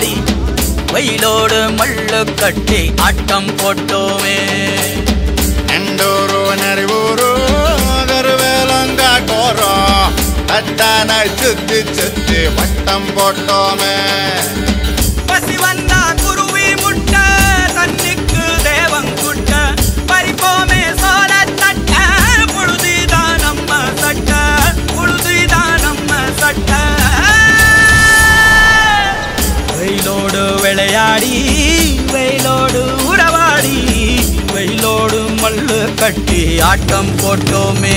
ஆடி வயலோடு மல்லு கட்டி ஆட்டம் போட்டோமே. எண்டோரோ நரிவோரோ கருவேலங்கா கோரோ தட்டான சுத்தி சுத்தி வட்டம் போட்டோமே. பசி வந்தா குருவி முட்ட தண்ணிக்கு தேவம் குட்ட பறிப்போமே சோழ தட்ட புழுதிதான் நம்ம சட்ட புழுதிதான் நம்ம சட்ட வெயிலோடு விளையாடி வெயிலோடு உறவாடி வெயிலோடு மல்லு கட்டி ஆட்டம் போட்டோமே.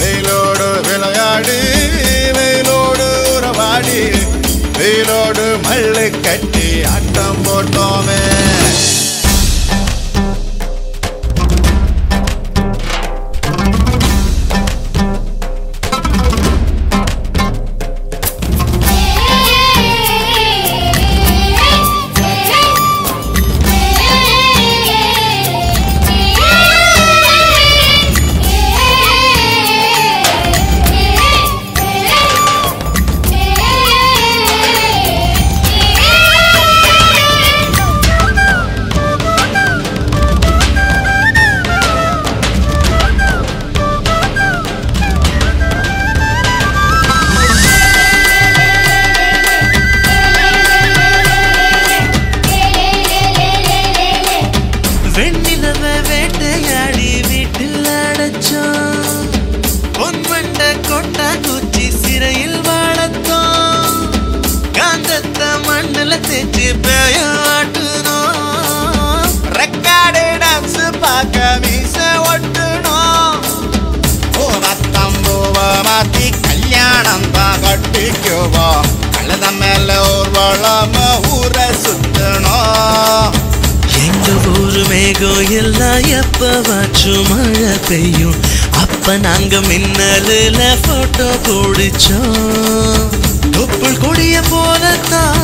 வெயிலோடு விளையாடி வெயிலோடு உறவாடி வெயிலோடு மல்லு கட்டி ஆட்டம் போட்டோமே. அப்ப நாங்க மின்னலுல போட்டோ போடிச்சோம். தொப்புள் கொடிய போலத்தான்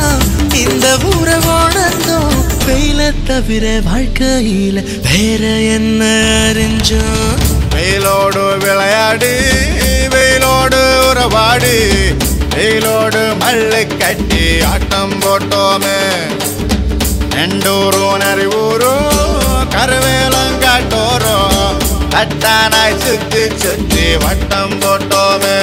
இந்த ஊரை வாழந்தோம். வெயில தவிர வாழ்க்கையில வேற என்ன அறிஞ்சோம். வெயிலோடு விளையாடி வெயிலோடு உறவாடி வெயிலோடு மல்லு கட்டி ஆட்டம் போட்டோமே. ரெண்டூரும் நரிவூரோ கருவேலங்காட்டோரோ தட்டானாய் சுத்தி சுத்தி வட்டம் போட்டோமே.